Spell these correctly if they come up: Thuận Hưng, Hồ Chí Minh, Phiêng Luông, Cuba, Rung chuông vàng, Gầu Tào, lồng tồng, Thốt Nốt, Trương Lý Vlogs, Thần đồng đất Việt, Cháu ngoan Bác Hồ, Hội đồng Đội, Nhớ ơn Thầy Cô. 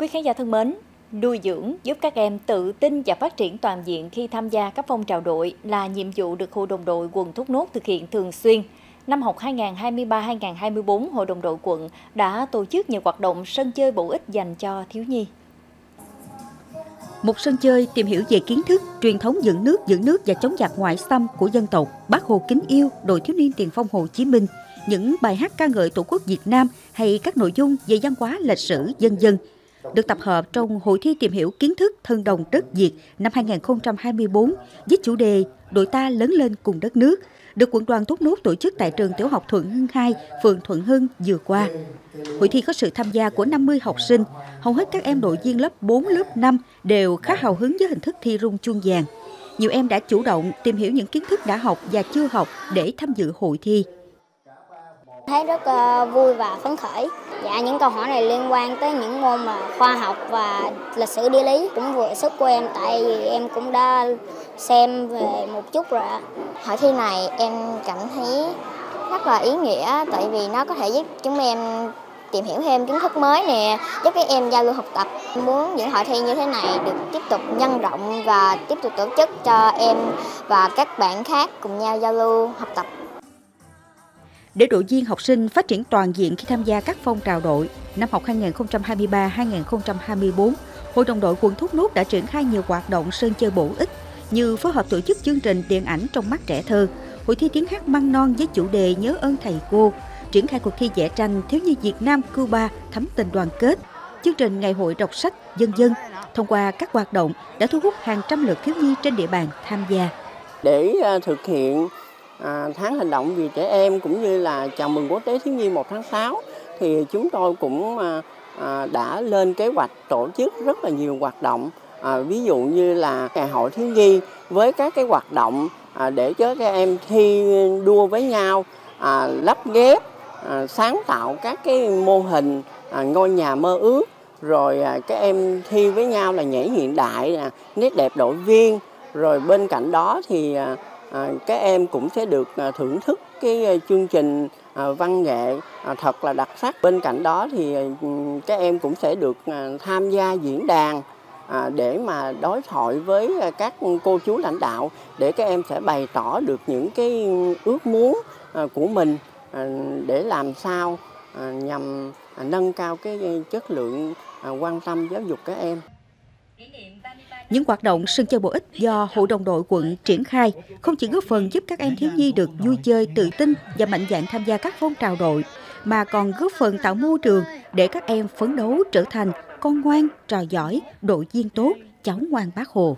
Quý khán giả thân mến, nuôi dưỡng giúp các em tự tin và phát triển toàn diện khi tham gia các phong trào đội là nhiệm vụ được Hội đồng đội quận Thốt Nốt thực hiện thường xuyên. Năm học 2023-2024, Hội đồng đội quận đã tổ chức nhiều hoạt động sân chơi bổ ích dành cho thiếu nhi. Một sân chơi tìm hiểu về kiến thức, truyền thống dựng nước và chống giặc ngoại xâm của dân tộc, Bác Hồ kính yêu, đội thiếu niên tiền phong Hồ Chí Minh, những bài hát ca ngợi Tổ quốc Việt Nam hay các nội dung về văn hóa lịch sử dân dân được tập hợp trong hội thi tìm hiểu kiến thức Thần đồng đất Việt năm 2024 với chủ đề Đội ta lớn lên cùng đất nước, được quận đoàn Thốt Nốt tổ chức tại trường tiểu học Thuận Hưng 2, phường Thuận Hưng vừa qua. Hội thi có sự tham gia của 50 học sinh, hầu hết các em đội viên lớp 4, lớp 5 đều khá hào hứng với hình thức thi Rung chuông vàng. Nhiều em đã chủ động tìm hiểu những kiến thức đã học và chưa học để tham dự hội thi. Thấy rất vui và phấn khởi. Dạ, những câu hỏi này liên quan tới những môn mà khoa học và lịch sử địa lý, cũng vừa sức của em tại vì em cũng đã xem về một chút rồi ạ. Hội thi này em cảm thấy rất là ý nghĩa tại vì nó có thể giúp chúng em tìm hiểu thêm kiến thức mới nè, giúp các em giao lưu học tập. Em muốn những hội thi như thế này được tiếp tục nhân rộng và tiếp tục tổ chức cho em và các bạn khác cùng nhau giao lưu học tập. Để đội viên học sinh phát triển toàn diện khi tham gia các phong trào đội, năm học 2023-2024, Hội đồng đội quận Thốt Nốt đã triển khai nhiều hoạt động sân chơi bổ ích như phối hợp tổ chức chương trình điện ảnh trong mắt trẻ thơ, hội thi tiếng hát măng non với chủ đề Nhớ ơn Thầy Cô, triển khai cuộc thi vẽ tranh thiếu nhi Việt Nam Cuba thắm tình đoàn kết, chương trình ngày hội đọc sách dân dân. Thông qua các hoạt động đã thu hút hàng trăm lượt thiếu nhi trên địa bàn tham gia. Để thực hiện tháng hành động vì trẻ em cũng như là chào mừng quốc tế thiếu nhi 1 tháng 6 thì chúng tôi cũng đã lên kế hoạch tổ chức rất là nhiều hoạt động, ví dụ như là ngày hội thiếu nhi với các cái hoạt động để cho các em thi đua với nhau, lắp ghép, sáng tạo các cái mô hình ngôi nhà mơ ước, rồi các em thi với nhau là nhảy hiện đại, nét đẹp đội viên, rồi bên cạnh đó thì các em cũng sẽ được thưởng thức cái chương trình văn nghệ thật là đặc sắc. Bên cạnh đó thì các em cũng sẽ được tham gia diễn đàn để mà đối thoại với các cô chú lãnh đạo, để các em sẽ bày tỏ được những cái ước muốn của mình để làm sao nhằm nâng cao cái chất lượng quan tâm giáo dục các em. Những hoạt động sân chơi bổ ích do Hội đồng đội quận triển khai không chỉ góp phần giúp các em thiếu nhi được vui chơi, tự tin và mạnh dạn tham gia các phong trào đội, mà còn góp phần tạo môi trường để các em phấn đấu trở thành con ngoan, trò giỏi, đội viên tốt, cháu ngoan Bác Hồ.